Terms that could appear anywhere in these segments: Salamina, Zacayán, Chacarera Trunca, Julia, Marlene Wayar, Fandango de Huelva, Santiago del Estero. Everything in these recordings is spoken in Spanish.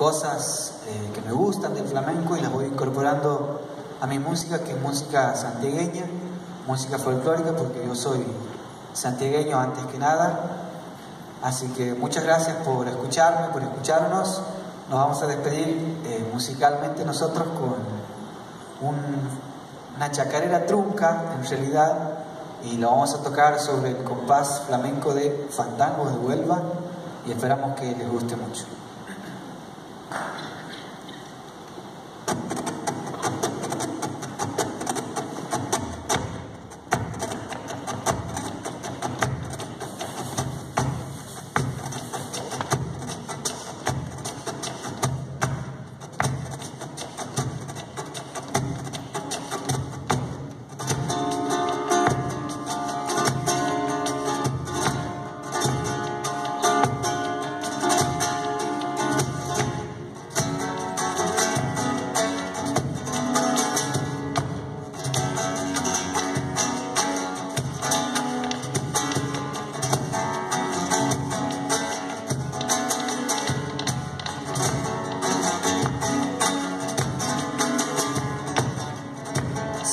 cosas que me gustan del flamenco y las voy incorporando a mi música, que es música santiagueña, música folclórica, porque yo soy santiagueño antes que nada. Así que muchas gracias por escucharme, por escucharnos. Nos vamos a despedir musicalmente nosotros con una chacarera trunca, en realidad, y lo vamos a tocar sobre el compás flamenco de Fandango de Huelva, y esperamos que les guste mucho.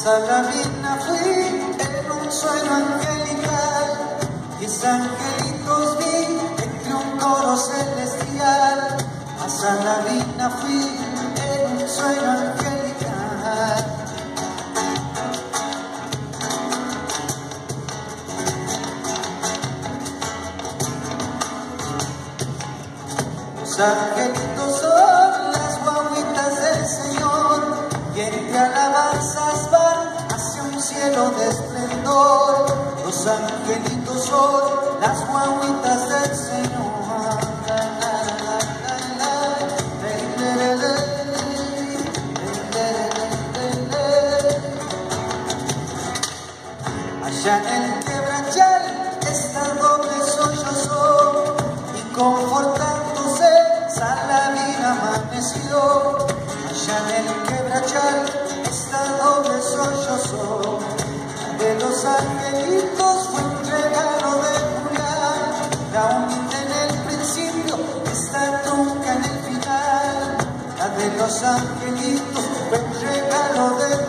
Salamina fui en un sueño angelical, mis angelitos vi entre un coro celestial. A Salamina fui en un sueño angelical. Los angelitos son las guaguitas del Señor, y entre alabanzas van cielo de esplendor. Los angelitos son las guaguitas del Señor. Allá en el quebrachal está el doble sollozo, y confortándose Salamina amaneció. Allá en el quebrachal doble sollozo de los angelitos, fue un regalo de Julia. La unida en el principio, esta trunca en el final. La de los angelitos fue un regalo de Julia.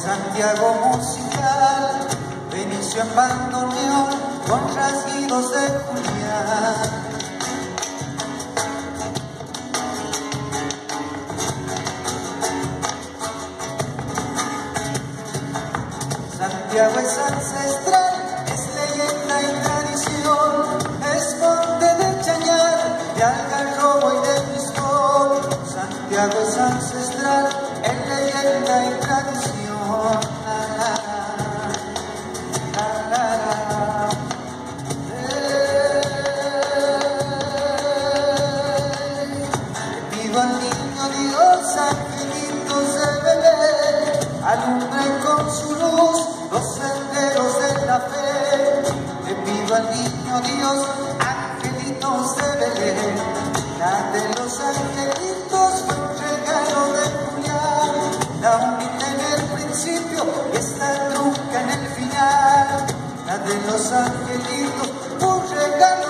Santiago musical, Benicio en bandoneón con rasguidos de Julia. Santiago es ancestral, es leyenda y tradición, es monte de chañar, de algarrobo y de pistón. Santiago es ancestral, es leyenda y tradición. Alumbre con su luz los senderos de la fe. Le pido al niño Dios, angelitos de Belén. La de los angelitos fue un regalo de Julián. La humilde en el principio y esta trunca en el final. La de los angelitos fue un regalo.